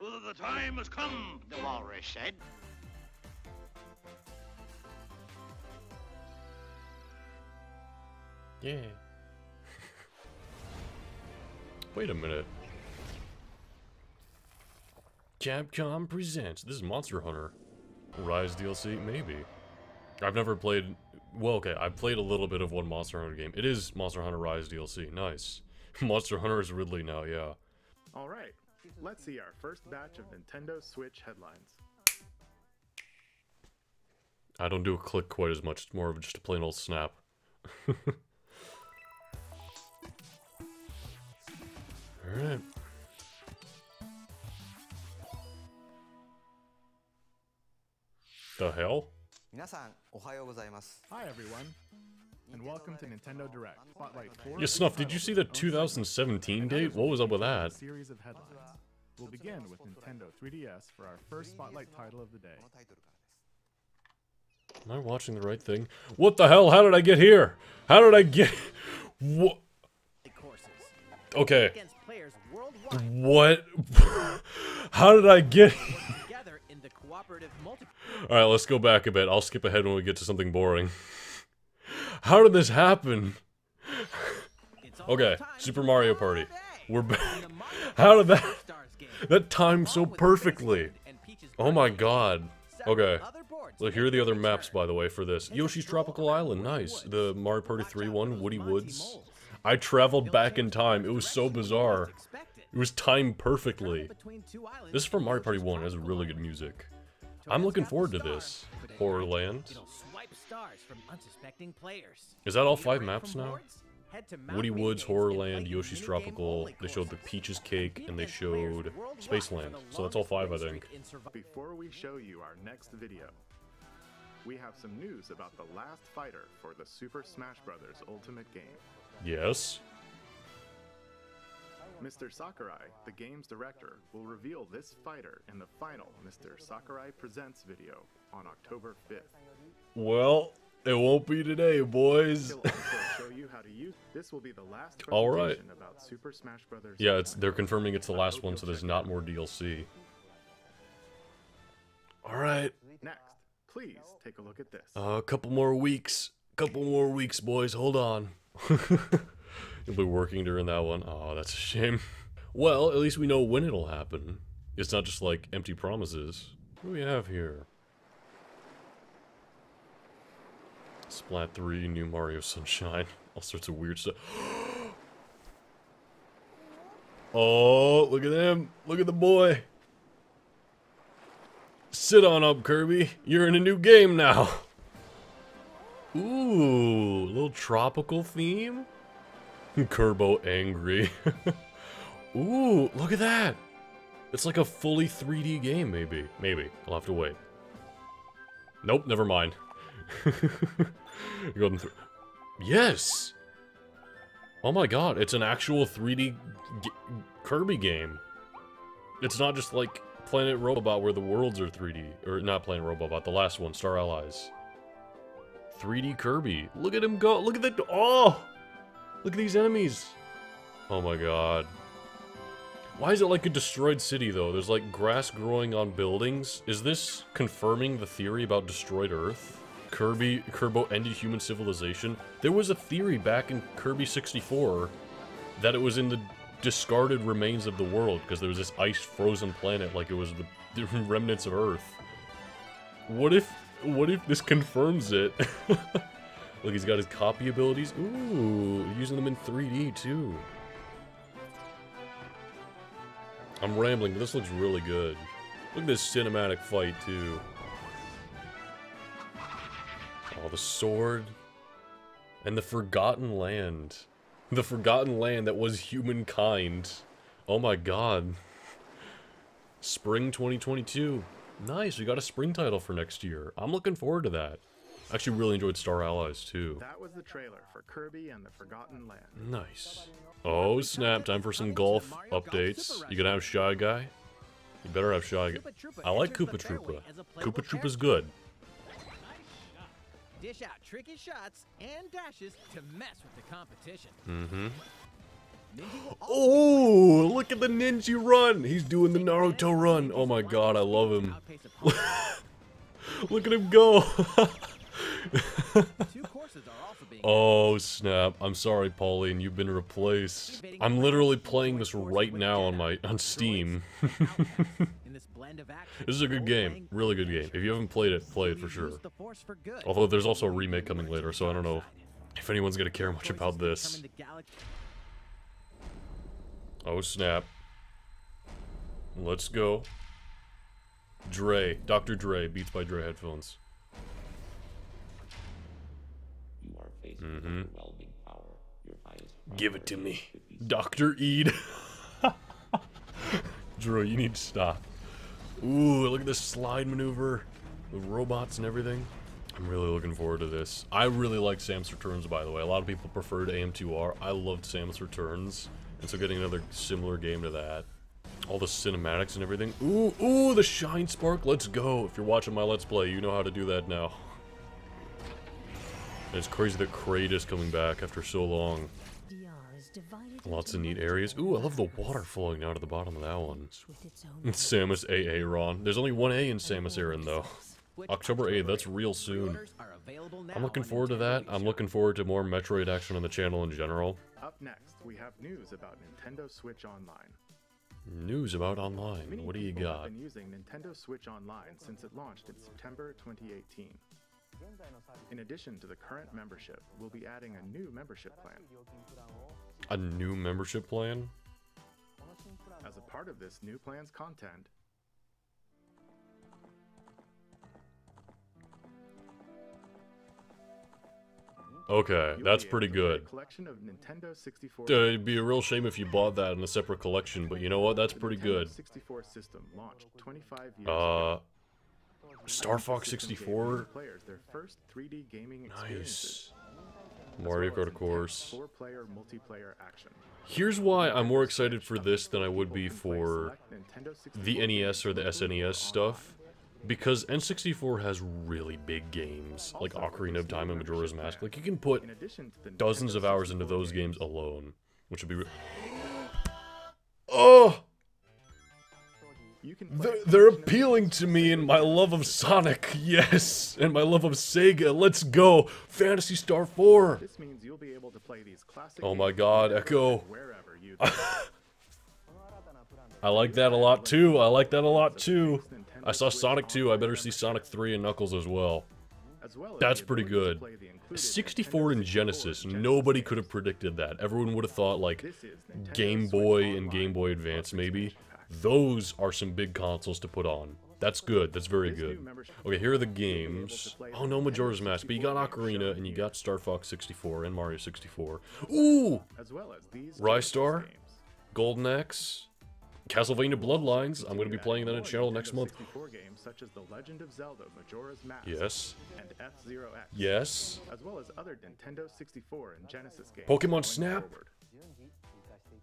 The time has come, the walrus said. Yeah. Wait a minute. Capcom presents. This is Monster Hunter Rise DLC, maybe. I've never played. Well, okay, I played a little bit of one Monster Hunter game. It is Monster Hunter Rise DLC. Nice. Monster Hunter is Ridley now, yeah. All right, let's see our first batch of Nintendo Switch headlines. I don't do a click quite as much. It's more of just a plain old snap. Alright. The hell? Hi everyone, and welcome to Nintendo Direct Spotlight 4. Yeah, Snuff, did you see the 2017 date? What was up with that? Series of headlines. We'll begin with Nintendo 3DS for our first Spotlight title of the day. Am I watching the right thing? What the hell? How did I get here? How did I get... What? Okay. What? How did I get... Alright, let's go back a bit. I'll skip ahead when we get to something boring. How did this happen? Okay, Super Mario Party. We're back. How did that... That timed so perfectly. Oh my god. Okay. So here are the other maps, by the way, for this. Yoshi's Tropical Island, nice. The Mario Party 3 one, Woody Woods. I traveled back in time. It was so bizarre. It was timed perfectly. This is from Mario Party 1. It has really good music. I'm looking forward to this. Horror Land. Is that all 5 maps now? Woody Woods, Horror Land, Yoshi's Tropical. They showed the Peaches Cake, and they showed Spaceland. So that's all 5, I think. Before we show you our next video, we have some news about the last fighter for the Super Smash Bros. Ultimate game. Yes. Mr. Sakurai, the game's director, will reveal this fighter in the final Mr. Sakurai Presents video on October 5th. Well, it won't be today, boys. This will be the last presentation. All right. About Super Smash Bros. Yeah, they're confirming it's the last one, so there's not more DLC. All right. Next, please take a look at this. A couple more weeks. Couple more weeks, boys. Hold on. You'll be working during that one. Oh, that's a shame. Well, at least we know when it'll happen. It's not just like empty promises. What do we have here? Splat 3, new Mario Sunshine, all sorts of weird stuff. Oh, look at him! Look at the boy! Sit on up, Kirby! You're in a new game now! Ooh, a little tropical theme? Kirbo angry. Ooh, look at that! It's like a fully 3D game, maybe. Maybe. I'll have to wait. Nope, never mind. Golden yes! Oh my god, it's an actual 3D Kirby game. It's not just like Planet Robobot where the worlds are 3D. Or not Planet Robobot, the last one, Star Allies. 3D Kirby. Look at him go! Look at the- Oh! Look at these enemies! Oh my god. Why is it like a destroyed city, though? There's like grass growing on buildings. Is this confirming the theory about destroyed Earth? Kirby ended human civilization. There was a theory back in Kirby 64 that it was in the discarded remains of the world because there was this ice-frozen planet like it was the remnants of Earth. What if this confirms it? Look, he's got his copy abilities. Ooh, using them in 3D too. I'm rambling, but this looks really good. Look at this cinematic fight too. Oh, the sword. And the Forgotten Land. The Forgotten Land that was humankind. Oh my god. Spring 2022. Nice, we got a spring title for next year. I'm looking forward to that. I actually really enjoyed Star Allies, too. That was the trailer for Kirby and the Forgotten Land. Nice. Oh, snap. Time for some golf updates. You gonna have Shy Guy? You better have Shy Guy. I like Koopa Troopa. Koopa Troopa's good. Dish out tricky shots and dashes to mess with the competition. Mm-hmm. Oh, look at the ninja run. He's doing the Naruto run. Oh my god, I love him. Look at him go. Oh snap, I'm sorry Pauline, you've been replaced. I'm literally playing this right now on Steam. This is a good game, really good game. If you haven't played it, play it for sure. Although there's also a remake coming later, so I don't know if anyone's gonna care much about this. Oh snap. Let's go. Dre, Dr. Dre, Beats by Dre headphones. Mm-hmm. Give it to me, Dr. Eid. Drew, you need to stop. Ooh, look at this slide maneuver with robots and everything. I'm really looking forward to this. I really like Samus Returns, by the way. A lot of people preferred AM2R. I loved Samus Returns, and so getting another similar game to that. All the cinematics and everything. Ooh, ooh, the shine spark. Let's go. If you're watching my Let's Play, you know how to do that now. It's crazy that Kraid is coming back after so long. Lots of neat areas. Ooh, I love the water flowing down to the bottom of that one. It's Samus A.A. Ron. There's only one A in Samus Aran, though. October 8th, that's real soon. I'm looking forward to that. I'm looking forward to more Metroid action on the channel in general. Up next, we have news about Nintendo Switch Online. News about online? What do you got? I've been using Nintendo Switch Online since it launched in September 2018. In addition to the current membership, we'll be adding a new membership plan. A new membership plan? As a part of this new plan's content, okay, that's pretty good. It'd be a real shame if you bought that in a separate collection, but you know what? That's pretty good. Star Fox 64. Nice. Mario Kart, of course. Here's why I'm more excited for this than I would be for the NES or the SNES stuff. Because N64 has really big games, like Ocarina of Time and Majora's Mask. Like, you can put dozens of hours into those games alone, which would be... Oh! They're appealing to me in my love of Sonic, yes, and my love of Sega. Let's go, Phantasy Star 4. Oh my God, Echo. I like that a lot too. I like that a lot too. I saw Sonic 2. I better see Sonic 3 and Knuckles as well. That's pretty good. 64 and Genesis. Nobody could have predicted that. Everyone would have thought like Game Boy and Game Boy Advance maybe. Those are some big consoles to put on. That's good. That's very good. Okay, here are the games. Oh, no Majora's Mask, but you got Ocarina, and you got Star Fox 64 and Mario 64. Ooh! Rystar, Golden Axe, Castlevania Bloodlines. I'm going to be playing that on channel next month. Yes. Yes. Pokemon Snap.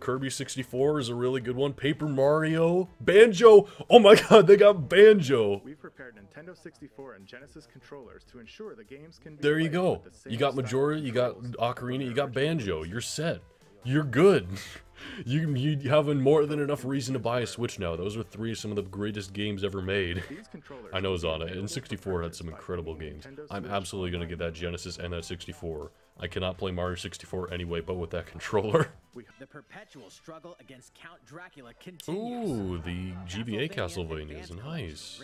Kirby 64 is a really good one. Paper Mario, Banjo. Oh my God, they got Banjo. We've prepared Nintendo 64 and Genesis controllers to ensure the games can be there you go. You got Majora, you got Ocarina, you got Banjo. You're set. You're good. You have more than enough reason to buy a Switch now. Those are some of the greatest games ever made. I know Zana, and 64 had some incredible games. I'm absolutely going to get that Genesis and that 64. I cannot play Mario 64 anyway, but with that controller. The perpetual struggle against Count Dracula continues. Ooh, the GBA Castlevania's nice.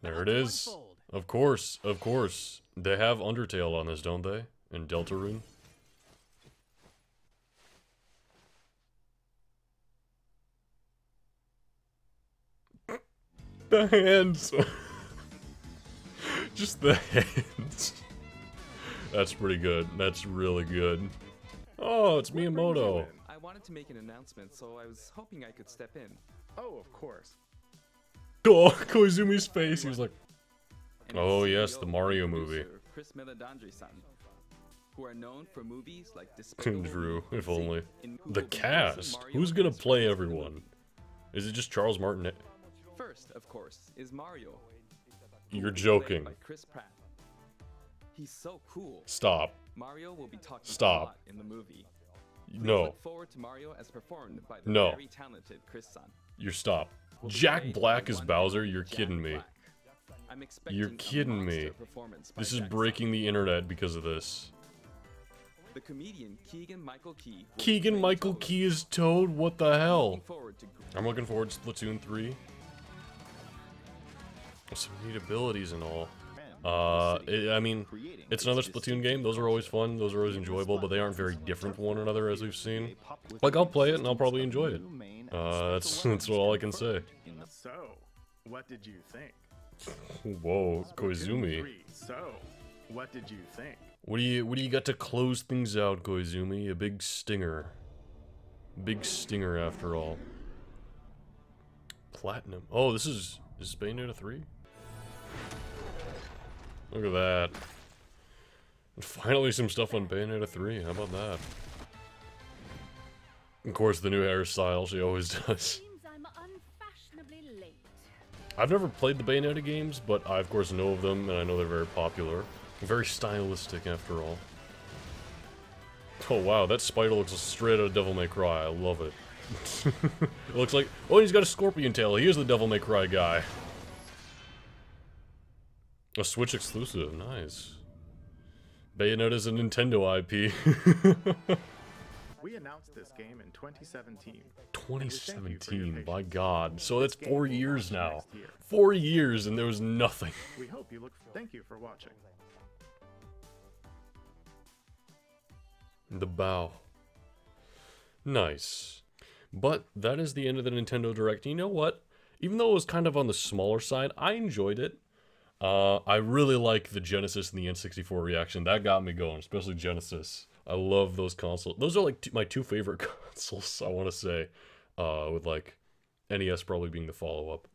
There it is. Of course, of course. They have Undertale on this, don't they? And Deltarune. The hands. Just the hands. That's pretty good. That's really good. Oh, it's Miyamoto. I wanted to make an announcement, so I was hoping I could step in. Oh, of course. Oh, Koizumi's face. He was like, oh yes, the Mario movie. Chris Meledandri-san, who are known for movies like Drew, if only. The cast. Who's gonna play everyone? Is it just Charles Martinet? First, of course, is Mario. You're joking. By Chris Pratt. He's so cool. Stop. Mario will be talking a lot in the movie. No. Look forward to Mario as performed by the very talented Chris Sun. You're stop. Jack Black is Bowser? You're kidding me. You're kidding me. This is breaking the internet because of this. The comedian Keegan-Michael Key. Keegan-Michael Key is Toad? What the hell? I'm looking forward to Splatoon 3. Some neat abilities and all. I mean, it's another Splatoon game. Those are always fun, those are always enjoyable, but they aren't very different from one another, as we've seen. Like, I'll play it and I'll probably enjoy it. That's all I can say. So, what did you think? Whoa, Koizumi. So, what did you think? What do you got to close things out, Koizumi? A big stinger. Big stinger after all. Platinum. Oh, this is Bayonetta 3? Look at that. And finally some stuff on Bayonetta 3, how about that? Of course the new hairstyle, she always does. I've never played the Bayonetta games, but I of course know of them, and I know they're very popular. Very stylistic after all. Oh wow, that spider looks straight out of Devil May Cry, I love it. It looks like, oh, he's got a scorpion tail, he is the Devil May Cry guy. A Switch exclusive, nice. Bayonetta's a Nintendo IP. We announced this game in 2017. 2017, my god. So that's 4 years now. 4 years and there was nothing. We hope you look. Thank you for watching. The bow. Nice. But that is the end of the Nintendo Direct. You know what? Even though it was kind of on the smaller side, I enjoyed it. I really like the Genesis and the N64 reaction. That got me going, especially Genesis. I love those consoles. Those are like my two favorite consoles, I want to say, with like NES probably being the follow-up.